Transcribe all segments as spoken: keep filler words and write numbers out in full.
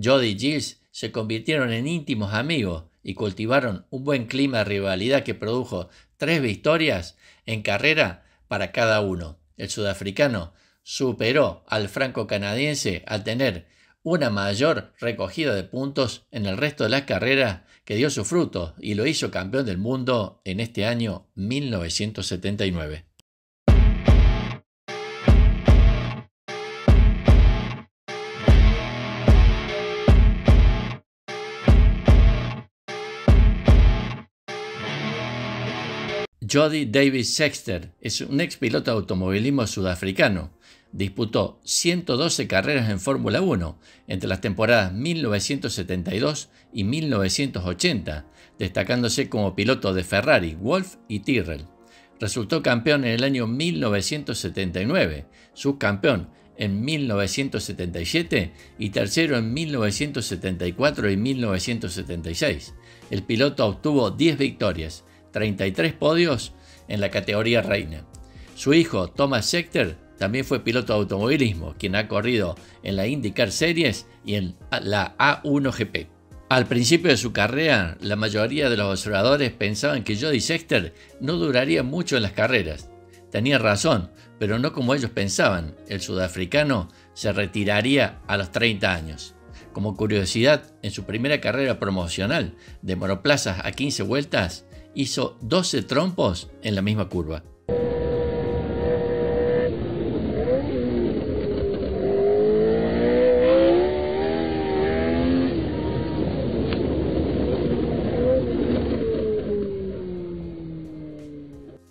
Jody y Gilles se convirtieron en íntimos amigos y cultivaron un buen clima de rivalidad que produjo tres victorias en carrera para cada uno. El sudafricano superó al franco-canadiense al tener una mayor recogida de puntos en el resto de las carreras que dio su fruto y lo hizo campeón del mundo en este año mil novecientos setenta y nueve. Jody David Scheckter es un ex piloto de automovilismo sudafricano. Disputó ciento doce carreras en Fórmula uno entre las temporadas mil novecientos setenta y dos y mil novecientos ochenta, destacándose como piloto de Ferrari, Wolf y Tyrrell. Resultó campeón en el año mil novecientos setenta y nueve, subcampeón en mil novecientos setenta y siete y tercero en mil novecientos setenta y cuatro y mil novecientos setenta y seis. El piloto obtuvo diez victorias, treinta y tres podios en la categoría reina. Su hijo, Thomas Scheckter, también fue piloto de automovilismo, quien ha corrido en la IndyCar Series y en la A uno G P. Al principio de su carrera, la mayoría de los observadores pensaban que Jody Scheckter no duraría mucho en las carreras. Tenía razón, pero no como ellos pensaban. El sudafricano se retiraría a los treinta años. Como curiosidad, en su primera carrera promocional de monoplazas a quince vueltas, hizo doce trompos en la misma curva.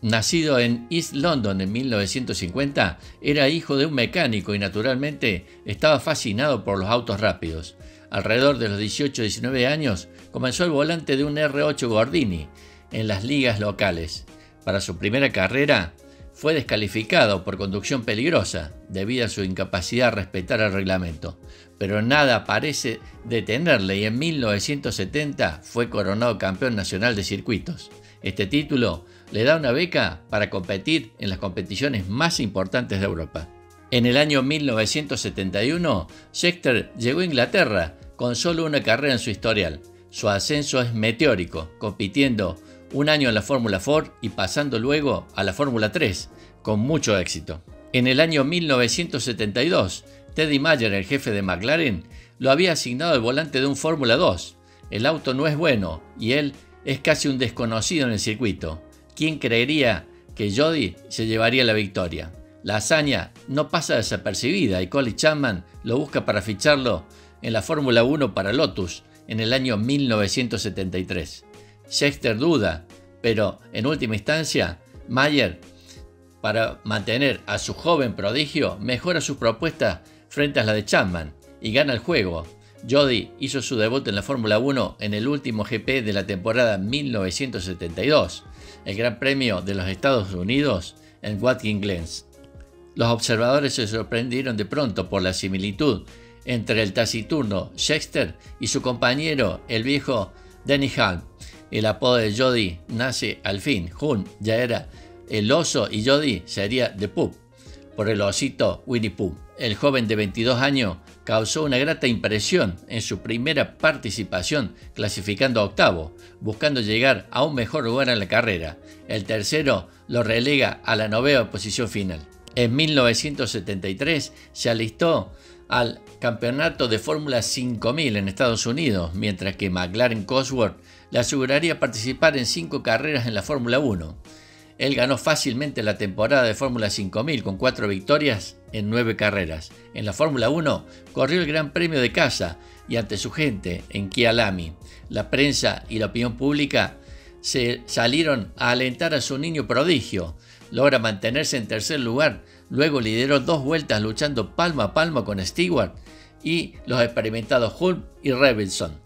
Nacido en East London en mil novecientos cincuenta, era hijo de un mecánico y naturalmente estaba fascinado por los autos rápidos. Alrededor de los dieciocho a diecinueve años, comenzó al volante de un R ocho Gordini en las ligas locales. Para su primera carrera fue descalificado por conducción peligrosa debido a su incapacidad a respetar el reglamento, pero nada parece detenerle y en mil novecientos setenta fue coronado campeón nacional de circuitos. Este título le da una beca para competir en las competiciones más importantes de Europa. En el año mil novecientos setenta y uno, Scheckter llegó a Inglaterra con solo una carrera en su historial. Su ascenso es meteórico, compitiendo un año en la Fórmula Ford y pasando luego a la Fórmula tres, con mucho éxito. En el año mil novecientos setenta y dos, Teddy Mayer, el jefe de McLaren, lo había asignado al volante de un Fórmula dos. El auto no es bueno y él es casi un desconocido en el circuito. ¿Quién creería que Jody se llevaría la victoria? La hazaña no pasa desapercibida y Colin Chapman lo busca para ficharlo en la Fórmula uno para Lotus en el año mil novecientos setenta y tres. Scheckter duda, pero en última instancia, Mayer, para mantener a su joven prodigio, mejora sus propuestas frente a la de Chapman y gana el juego. Jody hizo su debut en la Fórmula uno en el último G P de la temporada mil novecientos setenta y dos, el Gran Premio de los Estados Unidos en Watkins Glen. Los observadores se sorprendieron de pronto por la similitud entre el taciturno Scheckter y su compañero, el viejo Denny Hulme. El apodo de Jody nace al fin. Hulme ya era el oso y Jody sería The Pup, por el osito Winnie Pooh. El joven de veintidós años causó una grata impresión en su primera participación, clasificando a octavo, buscando llegar a un mejor lugar en la carrera. El tercero lo relega a la novena posición final. En mil novecientos setenta y tres se alistó al campeonato de Fórmula cinco mil en Estados Unidos, mientras que McLaren Cosworth le aseguraría participar en cinco carreras en la Fórmula uno. Él ganó fácilmente la temporada de Fórmula cinco mil con cuatro victorias en nueve carreras. En la Fórmula uno corrió el Gran Premio de casa y ante su gente en Kyalami. La prensa y la opinión pública se salieron a alentar a su niño prodigio. Logra mantenerse en tercer lugar, luego lideró dos vueltas luchando palmo a palmo con Stewart y los experimentados Hulme y Revelson,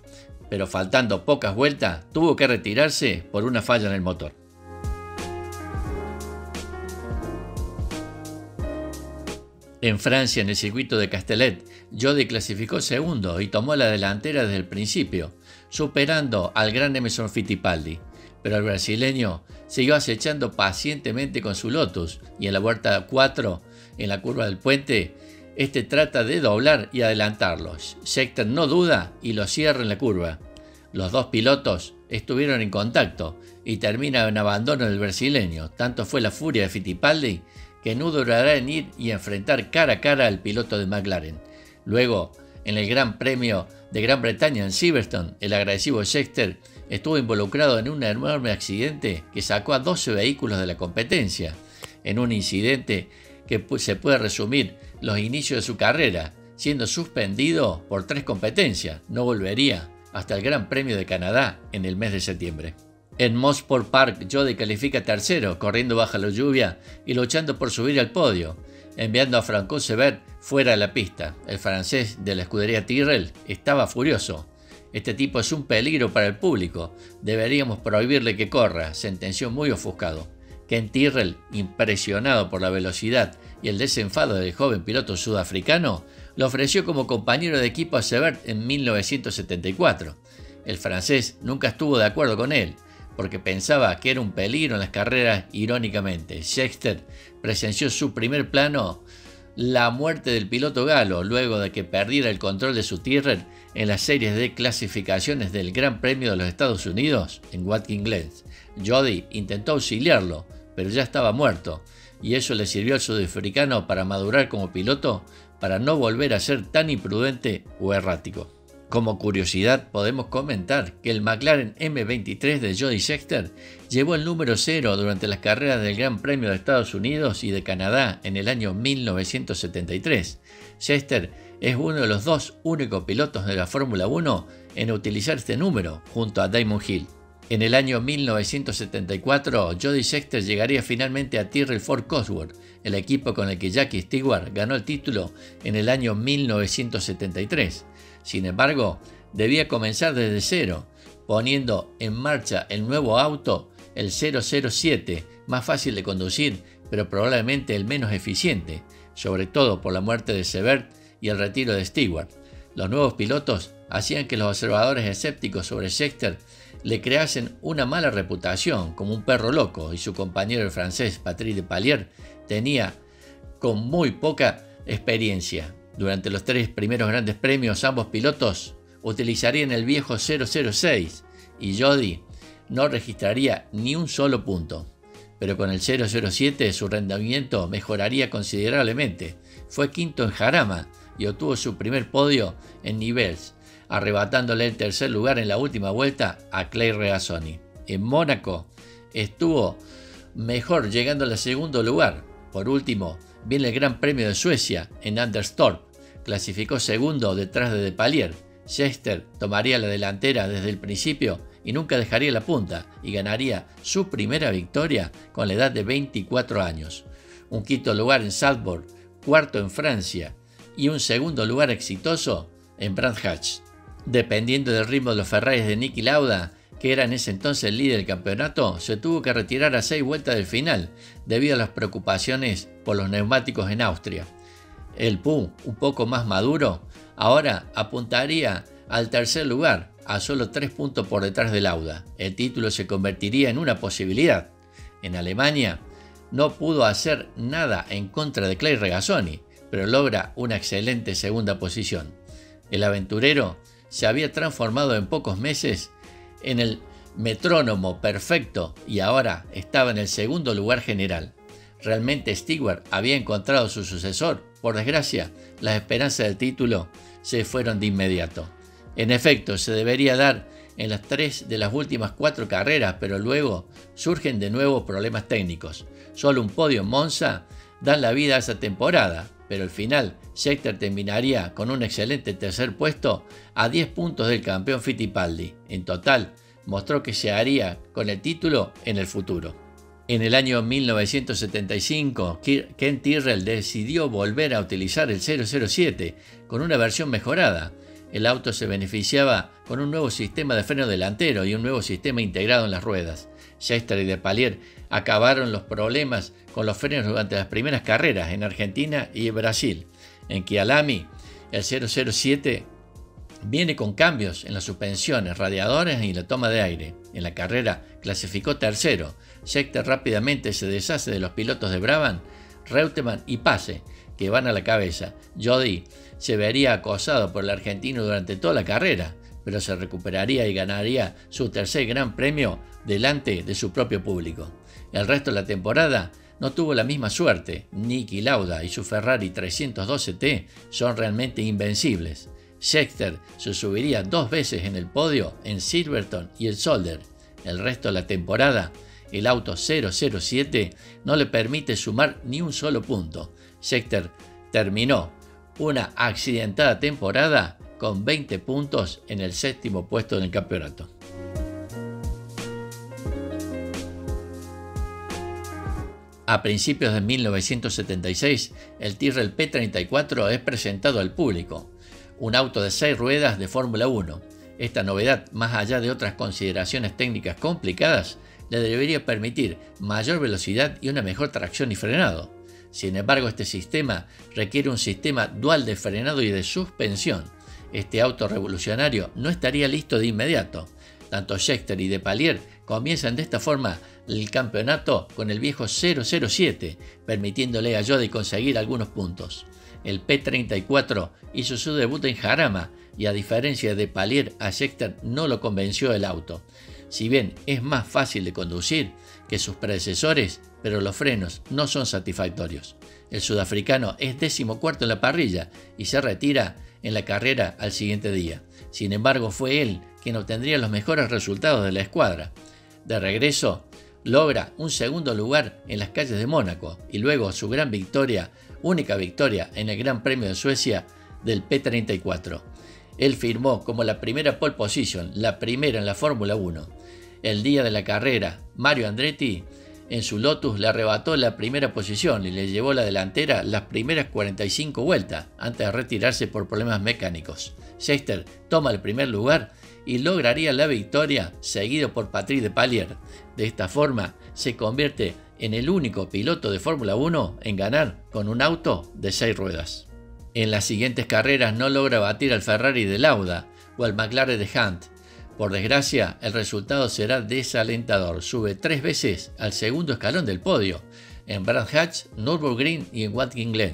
pero faltando pocas vueltas tuvo que retirarse por una falla en el motor. En Francia, en el circuito de Castellet, Jody clasificó segundo y tomó la delantera desde el principio, superando al gran Emerson Fittipaldi. Pero el brasileño siguió acechando pacientemente con su Lotus y en la vuelta cuatro, en la curva del puente, Este trata de doblar y adelantarlos. Scheckter no duda y lo cierra en la curva. Los dos pilotos estuvieron en contacto y termina en abandono del brasileño. Tanto fue la furia de Fittipaldi que no durará en ir y enfrentar cara a cara al piloto de McLaren. Luego, en el Gran Premio de Gran Bretaña en Silverstone, el agresivo Scheckter estuvo involucrado en un enorme accidente que sacó a doce vehículos de la competencia, en un incidente que se puede resumir los inicios de su carrera, siendo suspendido por tres competencias. No volvería hasta el Gran Premio de Canadá en el mes de septiembre. En Mosport Park, Jody califica tercero, corriendo bajo la lluvia y luchando por subir al podio, enviando a François Cevert fuera de la pista. El francés de la escudería Tyrrell estaba furioso. Este tipo es un peligro para el público, deberíamos prohibirle que corra, sentenció muy ofuscado. Ken Tyrrell, impresionado por la velocidad y el desenfado del joven piloto sudafricano, lo ofreció como compañero de equipo a Cevert en mil novecientos setenta y cuatro. El francés nunca estuvo de acuerdo con él, porque pensaba que era un peligro en las carreras. Irónicamente, Scheckter presenció su primer plano la muerte del piloto galo luego de que perdiera el control de su Tyrrell en las series de clasificaciones del Gran Premio de los Estados Unidos en Watkins Glen. Jody intentó auxiliarlo, pero ya estaba muerto, y eso le sirvió al sudafricano para madurar como piloto, para no volver a ser tan imprudente o errático. Como curiosidad, podemos comentar que el McLaren M veintitrés de Jody Scheckter llevó el número cero durante las carreras del Gran Premio de Estados Unidos y de Canadá en el año mil novecientos setenta y tres. Scheckter es uno de los dos únicos pilotos de la Fórmula uno en utilizar este número, junto a Damon Hill. En el año mil novecientos setenta y cuatro, Jody Scheckter llegaría finalmente a Tyrrell Ford Cosworth, el equipo con el que Jackie Stewart ganó el título en el año mil novecientos setenta y tres. Sin embargo, debía comenzar desde cero, poniendo en marcha el nuevo auto, el cero cero siete, más fácil de conducir, pero probablemente el menos eficiente, sobre todo por la muerte de Cevert y el retiro de Stewart. Los nuevos pilotos hacían que los observadores escépticos sobre Scheckter le creasen una mala reputación como un perro loco, y su compañero el francés Patrick Depailler tenía con muy poca experiencia. Durante los tres primeros grandes premios, ambos pilotos utilizarían el viejo cero cero seis y Jody no registraría ni un solo punto. Pero con el cero cero siete su rendimiento mejoraría considerablemente. Fue quinto en Jarama y obtuvo su primer podio en Nivelles, arrebatándole el tercer lugar en la última vuelta a Clay Regazzoni. En Mónaco estuvo mejor, llegando al segundo lugar. Por último, viene el Gran Premio de Suecia en Anderstorp. Clasificó segundo detrás de Depailler. Scheckter tomaría la delantera desde el principio y nunca dejaría la punta, y ganaría su primera victoria con la edad de veinticuatro años. Un quinto lugar en Salzburg, cuarto en Francia y un segundo lugar exitoso en Brands Hatch. Dependiendo del ritmo de los Ferraris de Niki Lauda, que era en ese entonces el líder del campeonato, se tuvo que retirar a seis vueltas del final debido a las preocupaciones por los neumáticos en Austria. El P U, un poco más maduro, ahora apuntaría al tercer lugar, a solo tres puntos por detrás de Lauda. El título se convertiría en una posibilidad. En Alemania no pudo hacer nada en contra de Clay Regazzoni, pero logra una excelente segunda posición. El aventurero se había transformado en pocos meses en el metrónomo perfecto y ahora estaba en el segundo lugar general. Realmente Stewart había encontrado su sucesor. Por desgracia, las esperanzas del título se fueron de inmediato. En efecto, se debería dar en las tres de las últimas cuatro carreras, pero luego surgen de nuevo problemas técnicos. Solo un podio en Monza dan la vida a esa temporada, pero al final Scheckter terminaría con un excelente tercer puesto a diez puntos del campeón Fittipaldi. En total, mostró que se haría con el título en el futuro. En el año mil novecientos setenta y cinco, Ken Tyrrell decidió volver a utilizar el cero cero siete con una versión mejorada. El auto se beneficiaba con un nuevo sistema de freno delantero y un nuevo sistema integrado en las ruedas. Scheckter y Depailler acabaron los problemas con los frenos durante las primeras carreras en Argentina y Brasil. En Kyalami, el cero cero siete viene con cambios en las suspensiones, radiadores y la toma de aire. En la carrera clasificó tercero. Scheckter rápidamente se deshace de los pilotos de Brabham, Reutemann y Pace, que van a la cabeza. Jody se vería acosado por el argentino durante toda la carrera, pero se recuperaría y ganaría su tercer gran premio delante de su propio público. El resto de la temporada no tuvo la misma suerte. Niki Lauda y su Ferrari trescientos doce T son realmente invencibles. Scheckter se subiría dos veces en el podio en Silverstone y el Solder. El resto de la temporada, el auto cero cero siete no le permite sumar ni un solo punto. Scheckter terminó una accidentada temporada con veinte puntos en el séptimo puesto del campeonato. A principios de mil novecientos setenta y seis, el Tyrrell P treinta y cuatro es presentado al público, un auto de seis ruedas de Fórmula uno. Esta novedad, más allá de otras consideraciones técnicas complicadas, le debería permitir mayor velocidad y una mejor tracción y frenado. Sin embargo, este sistema requiere un sistema dual de frenado y de suspensión. Este auto revolucionario no estaría listo de inmediato. Tanto Scheckter y Depailler comienzan de esta forma el campeonato con el viejo cero cero siete, permitiéndole a Jody conseguir algunos puntos. El P treinta y cuatro hizo su debut en Jarama y, a diferencia de Depailler, a Scheckter no lo convenció el auto. Si bien es más fácil de conducir que sus predecesores, pero los frenos no son satisfactorios. El sudafricano es decimocuarto en la parrilla y se retira en la carrera al siguiente día. Sin embargo, fue él quien obtendría los mejores resultados de la escuadra. De regreso, logra un segundo lugar en las calles de Mónaco y luego su gran victoria, única victoria en el Gran Premio de Suecia del P treinta y cuatro. Él firmó como la primera pole position, la primera en la Fórmula uno. El día de la carrera, Mario Andretti en su Lotus le arrebató la primera posición y le llevó la delantera las primeras cuarenta y cinco vueltas antes de retirarse por problemas mecánicos. Scheckter toma el primer lugar y lograría la victoria, seguido por Patrick Depailler. De esta forma se convierte en el único piloto de Fórmula uno en ganar con un auto de seis ruedas. En las siguientes carreras no logra batir al Ferrari de Lauda o al McLaren de Hunt. Por desgracia, el resultado será desalentador. Sube tres veces al segundo escalón del podio, en Brands Hatch, Nürburgring y en Watkins Glen.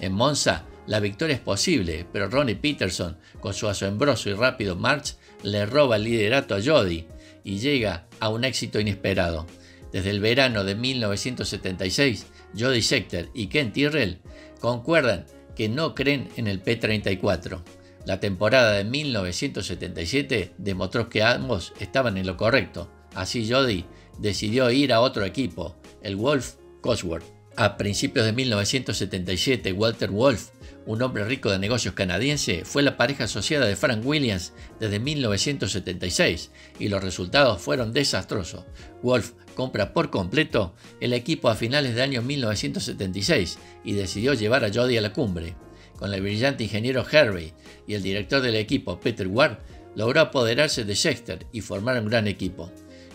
En Monza, la victoria es posible, pero Ronnie Peterson, con su asombroso y rápido march, le roba el liderato a Jody y llega a un éxito inesperado. Desde el verano de mil novecientos setenta y seis, Jody Scheckter y Ken Tyrrell concuerdan que no creen en el P treinta y cuatro. La temporada de mil novecientos setenta y siete demostró que ambos estaban en lo correcto. Así, Jody decidió ir a otro equipo, el Wolf Cosworth. A principios de mil novecientos setenta y siete, Walter Wolf, un hombre rico de negocios canadiense, fue la pareja asociada de Frank Williams desde mil novecientos setenta y seis y los resultados fueron desastrosos. Wolf compra por completo el equipo a finales del año mil novecientos setenta y seis y decidió llevar a Jody a la cumbre. Con el brillante ingeniero Harvey y el director del equipo Peter Ward, logró apoderarse de Scheckter y formar un gran equipo.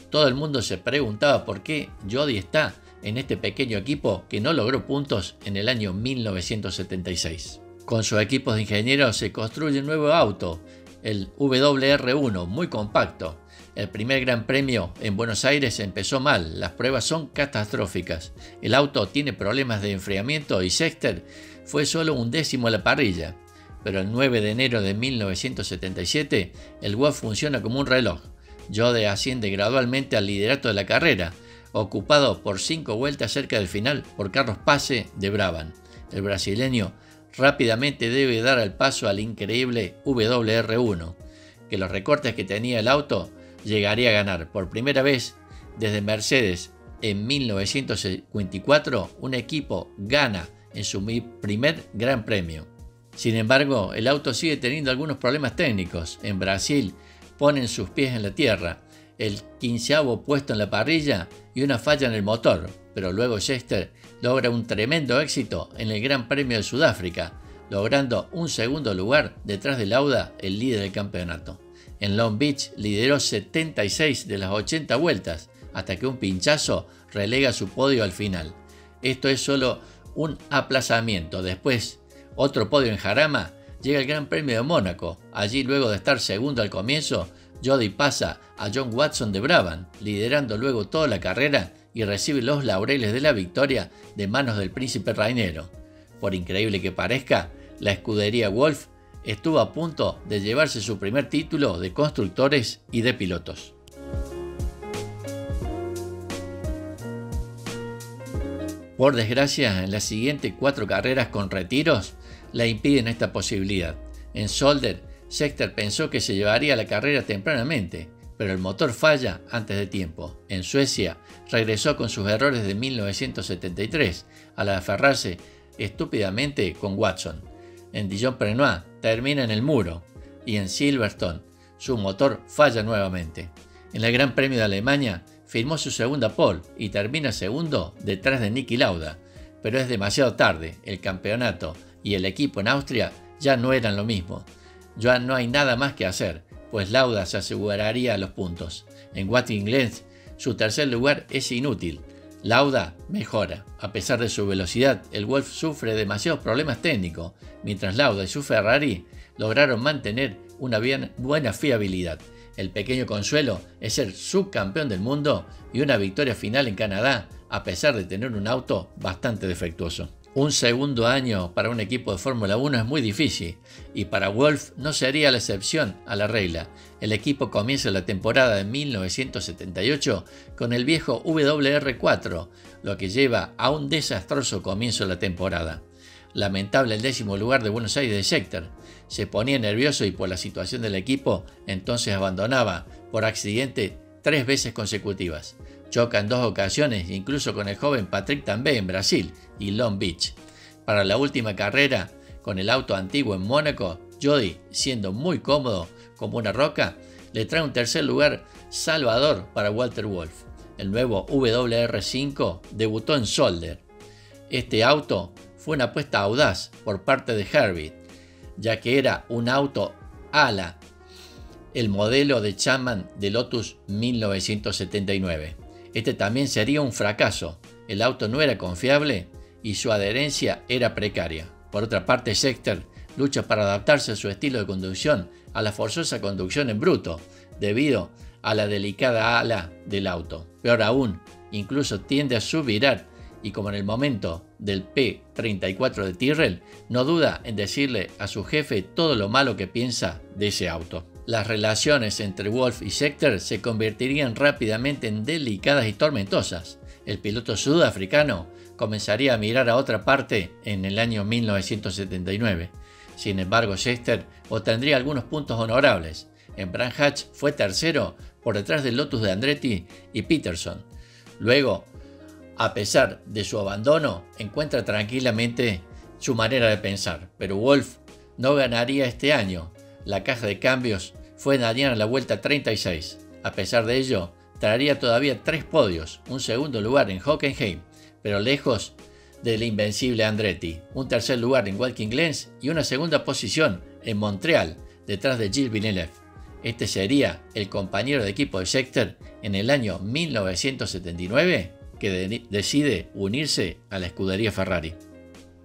Todo el mundo se preguntaba por qué Jody está en este pequeño equipo que no logró puntos en el año mil novecientos setenta y seis. Con sus equipos de ingenieros se construye un nuevo auto, el W R uno, muy compacto. El primer Gran Premio en Buenos Aires empezó mal, las pruebas son catastróficas. El auto tiene problemas de enfriamiento y Scheckter fue solo un décimo a la parrilla. Pero el nueve de enero de mil novecientos setenta y siete, el Wolf funciona como un reloj. Jody asciende gradualmente al liderato de la carrera, ocupado por cinco vueltas cerca del final por Carlos Pace de Brabham. El brasileño rápidamente debe dar el paso al increíble W R uno, que los recortes que tenía el auto llegaría a ganar por primera vez desde Mercedes en mil novecientos cincuenta y cuatro, un equipo gana en su primer Gran Premio. Sin embargo, el auto sigue teniendo algunos problemas técnicos. En Brasil ponen sus pies en la tierra, el quinceavo puesto en la parrilla y una falla en el motor, pero luego Scheckter logra un tremendo éxito en el Gran Premio de Sudáfrica, logrando un segundo lugar detrás de Lauda, el líder del campeonato. En Long Beach lideró setenta y seis de las ochenta vueltas, hasta que un pinchazo relega su podio al final. Esto es solo un aplazamiento. Después, otro podio en Jarama, llega el Gran Premio de Mónaco. Allí, luego de estar segundo al comienzo, Jody pasa a John Watson de Brabham, liderando luego toda la carrera y recibe los laureles de la victoria de manos del príncipe Rainero. Por increíble que parezca, la escudería Wolf estuvo a punto de llevarse su primer título de constructores y de pilotos. Por desgracia, en las siguientes cuatro carreras con retiros la impiden esta posibilidad. En Zolder, Scheckter pensó que se llevaría la carrera tempranamente, pero el motor falla antes de tiempo. En Suecia, regresó con sus errores de mil novecientos setenta y tres al aferrarse estúpidamente con Watson. En Dijon-Prenois termina en el muro y en Silverstone su motor falla nuevamente. En el Gran Premio de Alemania firmó su segunda pole y termina segundo detrás de Niki Lauda, pero es demasiado tarde, el campeonato y el equipo en Austria ya no eran lo mismo. Ya no hay nada más que hacer, pues Lauda se aseguraría los puntos. En Watkins-Glen su tercer lugar es inútil. Lauda mejora. A pesar de su velocidad, el Wolf sufre demasiados problemas técnicos, mientras Lauda y su Ferrari lograron mantener una bien, buena fiabilidad. El pequeño consuelo es ser subcampeón del mundo y una victoria final en Canadá, a pesar de tener un auto bastante defectuoso. Un segundo año para un equipo de Fórmula uno es muy difícil, y para Wolf no sería la excepción a la regla. El equipo comienza la temporada de mil novecientos setenta y ocho con el viejo W R cuatro, lo que lleva a un desastroso comienzo de la temporada. Lamentable el décimo lugar de Buenos Aires de Scheckter. Se ponía nervioso y por la situación del equipo, entonces abandonaba por accidente tres veces consecutivas. Choca en dos ocasiones, incluso con el joven Patrick Depailler en Brasil y Long Beach. Para la última carrera, con el auto antiguo en Mónaco, Jody, siendo muy cómodo como una roca, le trae un tercer lugar salvador para Walter Wolf. El nuevo W R cinco debutó en Zolder. Este auto fue una apuesta audaz por parte de Harvey, ya que era un auto ala, el modelo de Chapman de Lotus mil novecientos setenta y nueve. Este también sería un fracaso, el auto no era confiable y su adherencia era precaria. Por otra parte, Scheckter lucha para adaptarse a su estilo de conducción a la forzosa conducción en bruto, debido a la delicada ala del auto. Peor aún, incluso tiende a subvirar y, como en el momento del P treinta y cuatro de Tyrrell, no duda en decirle a su jefe todo lo malo que piensa de ese auto. Las relaciones entre Wolf y Scheckter se convertirían rápidamente en delicadas y tormentosas. El piloto sudafricano comenzaría a mirar a otra parte en el año mil novecientos setenta y nueve. Sin embargo, Scheckter obtendría algunos puntos honorables. En Brands Hatch fue tercero por detrás del Lotus de Andretti y Peterson. Luego, a pesar de su abandono, encuentra tranquilamente su manera de pensar, pero Wolf no ganaría este año. La caja de cambios fue dañada en la vuelta treinta y seis. A pesar de ello, traería todavía tres podios, un segundo lugar en Hockenheim, pero lejos del invencible Andretti, un tercer lugar en Watkins-Glen y una segunda posición en Montreal, detrás de Gilles Villeneuve. Este sería el compañero de equipo de Scheckter en el año mil novecientos setenta y nueve, que de- decide unirse a la escudería Ferrari.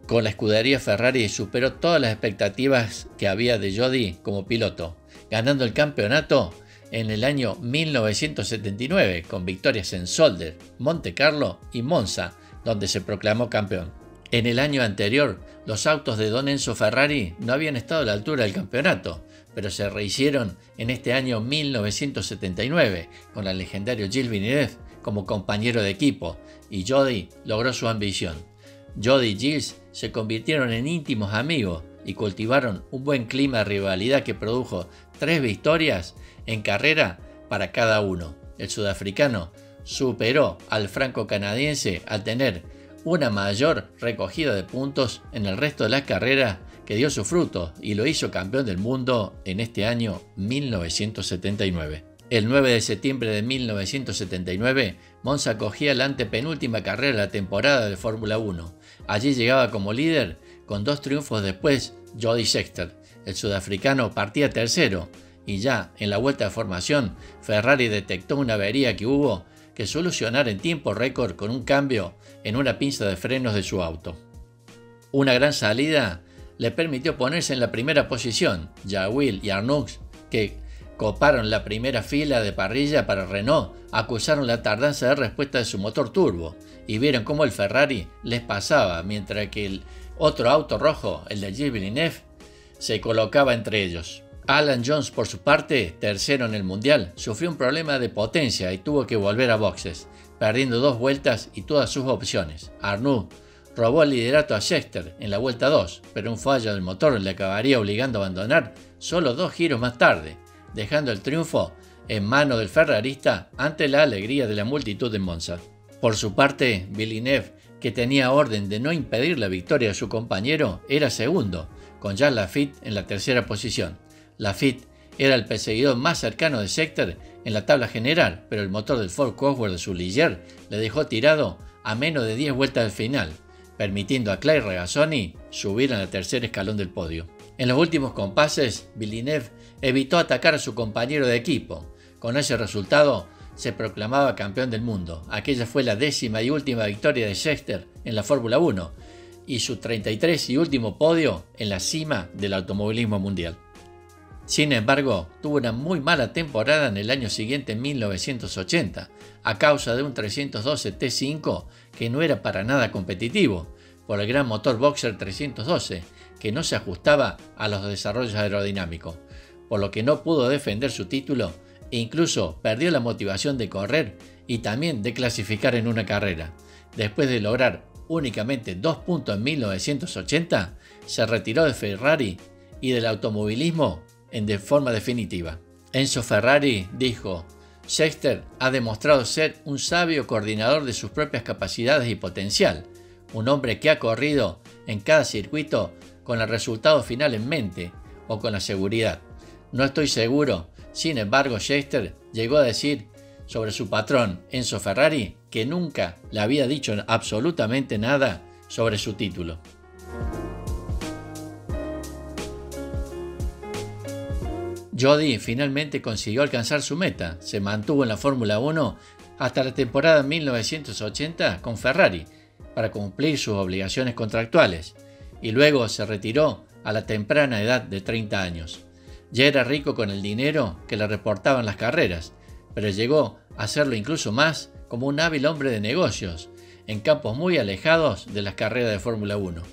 Con la escudería Ferrari superó todas las expectativas que había de Jody como piloto, ganando el campeonato en el año mil novecientos setenta y nueve con victorias en Zolder, Monte Carlo y Monza, donde se proclamó campeón. En el año anterior, los autos de Don Enzo Ferrari no habían estado a la altura del campeonato, pero se rehicieron en este año mil novecientos setenta y nueve con el legendario Gilles Villeneuve como compañero de equipo, y Jody logró su ambición. Jody y Gilles se convirtieron en íntimos amigos y cultivaron un buen clima de rivalidad que produjo tres victorias en carrera para cada uno. El sudafricano superó al franco-canadiense al tener una mayor recogida de puntos en el resto de las carreras, que dio sus frutos y lo hizo campeón del mundo en este año mil novecientos setenta y nueve. El nueve de septiembre de mil novecientos setenta y nueve, Monza cogía la antepenúltima carrera de la temporada de Fórmula uno. Allí llegaba como líder, con dos triunfos después, Jody Scheckter. El sudafricano partía tercero, y ya en la vuelta de formación, Ferrari detectó una avería que hubo que solucionar en tiempo récord con un cambio en una pinza de frenos de su auto. Una gran salida le permitió ponerse en la primera posición. Jackie y Arnoux, que coparon la primera fila de parrilla para Renault, acusaron la tardanza de respuesta de su motor turbo y vieron cómo el Ferrari les pasaba, mientras que el Otro auto rojo, el de Gilles Villeneuve, se colocaba entre ellos. Alan Jones, por su parte, tercero en el mundial, sufrió un problema de potencia y tuvo que volver a boxes, perdiendo dos vueltas y todas sus opciones. Arnoux robó el liderato a Scheckter en la vuelta dos, pero un fallo del motor le acabaría obligando a abandonar solo dos giros más tarde, dejando el triunfo en manos del ferrarista ante la alegría de la multitud en Monza. Por su parte, Villeneuve, que tenía orden de no impedir la victoria de su compañero, era segundo, con Jean Laffite en la tercera posición. Laffite era el perseguidor más cercano de Scheckter en la tabla general, pero el motor del Ford Cosworth de su Ligier le dejó tirado a menos de diez vueltas del final, permitiendo a Clay Regazzoni subir en el tercer escalón del podio. En los últimos compases, Villeneuve evitó atacar a su compañero de equipo. Con ese resultado, se proclamaba campeón del mundo. Aquella fue la décima y última victoria de Scheckter en la Fórmula uno y su treinta y tres y último podio en la cima del automovilismo mundial. Sin embargo, tuvo una muy mala temporada en el año siguiente, en mil novecientos ochenta, a causa de un trescientos doce T cinco que no era para nada competitivo, por el gran motor Boxer trescientos doce, que no se ajustaba a los desarrollos aerodinámicos, por lo que no pudo defender su título e incluso perdió la motivación de correr y también de clasificar en una carrera. Después de lograr únicamente dos puntos en mil novecientos ochenta, se retiró de Ferrari y del automovilismo en de forma definitiva. Enzo Ferrari dijo: Scheckter ha demostrado ser un sabio coordinador de sus propias capacidades y potencial, un hombre que ha corrido en cada circuito con el resultado final en mente o con la seguridad. No estoy seguro. Sin embargo, Scheckter llegó a decir sobre su patrón, Enzo Ferrari, que nunca le había dicho absolutamente nada sobre su título. Jody finalmente consiguió alcanzar su meta. Se mantuvo en la Fórmula uno hasta la temporada mil novecientos ochenta con Ferrari para cumplir sus obligaciones contractuales y luego se retiró a la temprana edad de treinta años. Ya era rico con el dinero que le reportaban las carreras, pero llegó a hacerlo incluso más como un hábil hombre de negocios en campos muy alejados de las carreras de Fórmula uno.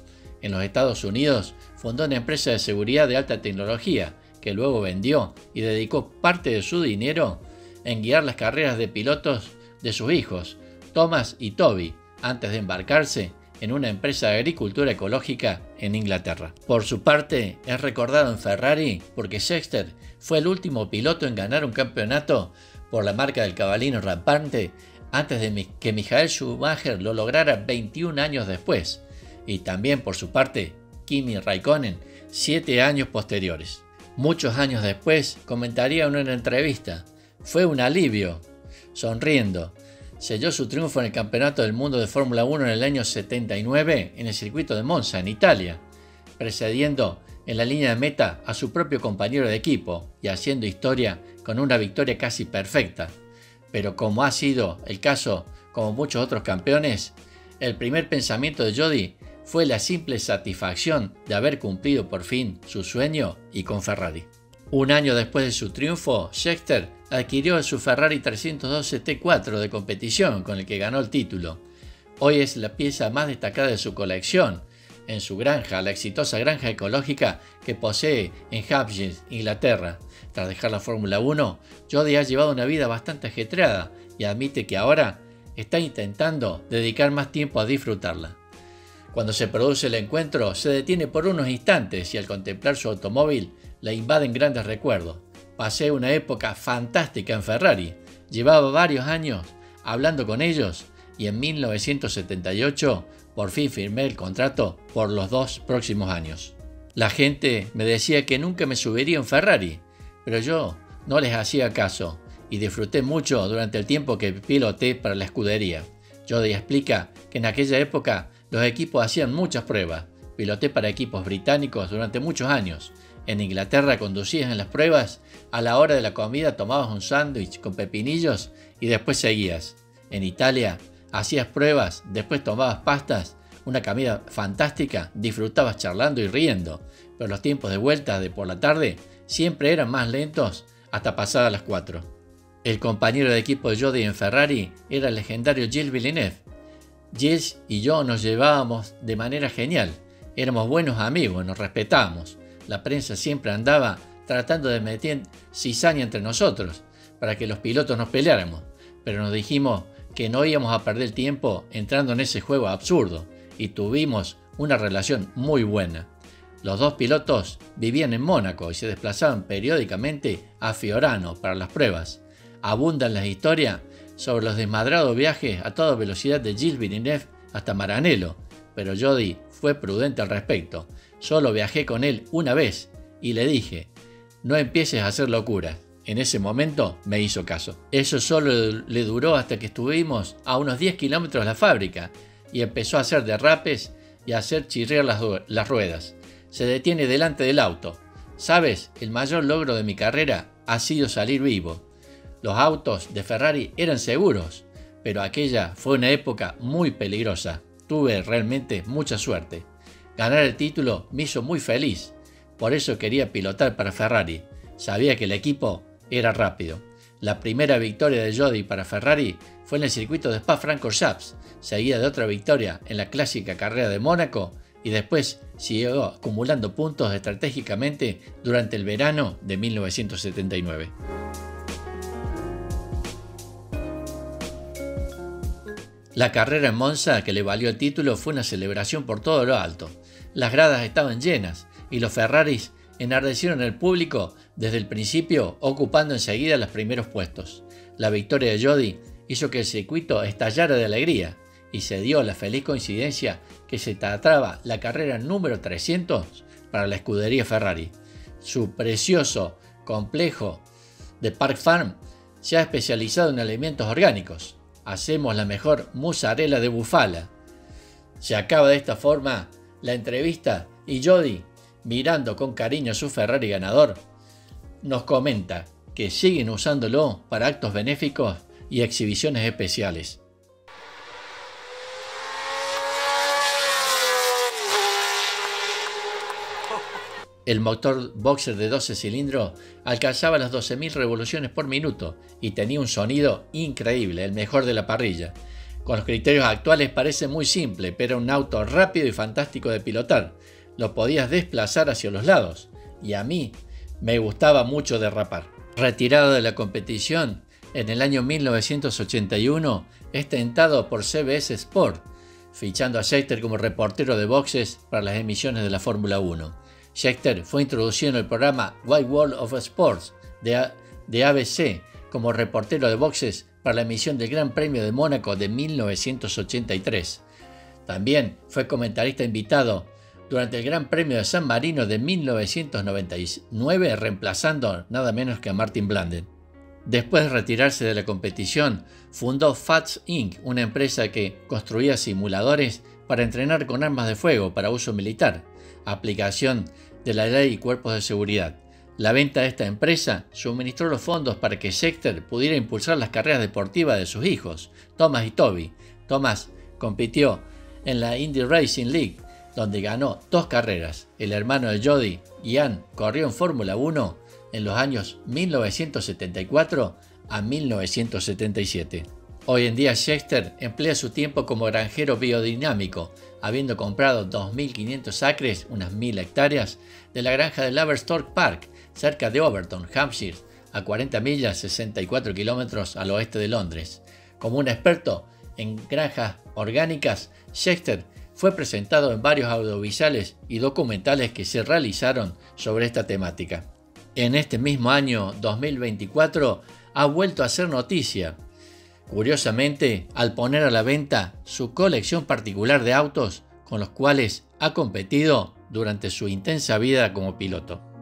En los Estados Unidos fundó una empresa de seguridad de alta tecnología que luego vendió y dedicó parte de su dinero en guiar las carreras de pilotos de sus hijos, Thomas y Toby, antes de embarcarse en una empresa de agricultura ecológica en Inglaterra. Por su parte, es recordado en Ferrari porque Scheckter fue el último piloto en ganar un campeonato por la marca del cabalino rampante antes de que Michael Schumacher lo lograra veintiún años después, y también por su parte Kimi Raikkonen siete años posteriores. Muchos años después comentaría en una entrevista: fue un alivio, sonriendo. Selló su triunfo en el Campeonato del Mundo de Fórmula uno en el año setenta y nueve en el circuito de Monza, en Italia, precediendo en la línea de meta a su propio compañero de equipo y haciendo historia con una victoria casi perfecta. Pero como ha sido el caso con muchos otros campeones, el primer pensamiento de Jody fue la simple satisfacción de haber cumplido por fin su sueño y con Ferrari. Un año después de su triunfo, Scheckter adquirió su Ferrari trescientos doce T cuatro de competición con el que ganó el título. Hoy es la pieza más destacada de su colección en su granja, la exitosa granja ecológica que posee en Hampshire, Inglaterra. Tras dejar la Fórmula uno, Jody ha llevado una vida bastante ajetreada y admite que ahora está intentando dedicar más tiempo a disfrutarla. Cuando se produce el encuentro, se detiene por unos instantes y al contemplar su automóvil le invaden grandes recuerdos. Pasé una época fantástica en Ferrari, llevaba varios años hablando con ellos y en mil novecientos setenta y ocho por fin firmé el contrato por los dos próximos años. La gente me decía que nunca me subiría en Ferrari, pero yo no les hacía caso y disfruté mucho durante el tiempo que piloté para la escudería. Jody explica que en aquella época los equipos hacían muchas pruebas. Piloté para equipos británicos durante muchos años. En Inglaterra conducías en las pruebas, a la hora de la comida tomabas un sándwich con pepinillos y después seguías. En Italia hacías pruebas, después tomabas pastas, una comida fantástica, disfrutabas charlando y riendo, pero los tiempos de vuelta de por la tarde siempre eran más lentos hasta pasadas las cuatro. El compañero de equipo de Jody en Ferrari era el legendario Gilles Villeneuve. Gilles y yo nos llevábamos de manera genial. Éramos buenos amigos, nos respetamos. La prensa siempre andaba tratando de meter cizaña entre nosotros para que los pilotos nos peleáramos, pero nos dijimos que no íbamos a perder tiempo entrando en ese juego absurdo y tuvimos una relación muy buena. Los dos pilotos vivían en Mónaco y se desplazaban periódicamente a Fiorano para las pruebas. Abundan las historias sobre los desmadrados viajes a toda velocidad de Gilles Villeneuve hasta Maranello, pero Jody fue prudente al respecto. Solo viajé con él una vez y le dije, no empieces a hacer locuras. En ese momento me hizo caso. Eso solo le duró hasta que estuvimos a unos diez kilómetros de la fábrica y empezó a hacer derrapes y a hacer chirriar las, las ruedas. Se detiene delante del auto. ¿Sabes? El mayor logro de mi carrera ha sido salir vivo. Los autos de Ferrari eran seguros, pero aquella fue una época muy peligrosa. Tuve realmente mucha suerte. Ganar el título me hizo muy feliz. Por eso quería pilotar para Ferrari. Sabía que el equipo era rápido. La primera victoria de Jody para Ferrari fue en el circuito de Spa-Francorchamps, seguida de otra victoria en la clásica carrera de Mónaco y después siguió acumulando puntos estratégicamente durante el verano de mil novecientos setenta y nueve. La carrera en Monza que le valió el título fue una celebración por todo lo alto. Las gradas estaban llenas y los Ferraris enardecieron al público desde el principio, ocupando enseguida los primeros puestos. La victoria de Jody hizo que el circuito estallara de alegría y se dio la feliz coincidencia que se trataba la carrera número trescientos para la escudería Ferrari. Su precioso complejo de Park Farm se ha especializado en alimentos orgánicos. Hacemos la mejor mozzarella de búfala. Se acaba de esta forma la entrevista y Jody, mirando con cariño a su Ferrari ganador, nos comenta que siguen usándolo para actos benéficos y exhibiciones especiales. El motor boxer de doce cilindros alcanzaba las doce mil revoluciones por minuto y tenía un sonido increíble, el mejor de la parrilla. Con los criterios actuales parece muy simple, pero un auto rápido y fantástico de pilotar. Lo podías desplazar hacia los lados y a mí me gustaba mucho derrapar. Retirado de la competición en el año mil novecientos ochenta y uno, es tentado por C B S Sport, fichando a Scheckter como reportero de boxes para las emisiones de la Fórmula uno. Scheckter fue introducido en el programa Wide World of Sports de A B C como reportero de boxes para la emisión del Gran Premio de Mónaco de mil novecientos ochenta y tres. También fue comentarista invitado durante el Gran Premio de San Marino de mil novecientos noventa y nueve, reemplazando nada menos que a Martin Blanden. Después de retirarse de la competición, fundó F A T S Incorporated, una empresa que construía simuladores para entrenar con armas de fuego para uso militar, aplicación de la ley y cuerpos de seguridad. La venta de esta empresa suministró los fondos para que Scheckter pudiera impulsar las carreras deportivas de sus hijos, Thomas y Toby. Thomas compitió en la Indy Racing League, donde ganó dos carreras. El hermano de Jody, Ian, corrió en Fórmula uno en los años mil novecientos setenta y cuatro a mil novecientos setenta y siete. Hoy en día Scheckter emplea su tiempo como granjero biodinámico, habiendo comprado dos mil quinientos acres, unas mil hectáreas, de la granja de Laverstock Park, cerca de Overton, Hampshire, a cuarenta millas, sesenta y cuatro kilómetros al oeste de Londres. Como un experto en granjas orgánicas, Scheckter fue presentado en varios audiovisuales y documentales que se realizaron sobre esta temática. En este mismo año dos mil veinticuatro ha vuelto a ser noticia, curiosamente, al poner a la venta su colección particular de autos con los cuales ha competido durante su intensa vida como piloto.